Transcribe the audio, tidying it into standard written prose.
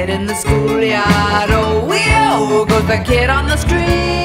kid in the schoolyard. Oh, wee-oh, goes the kid on the street.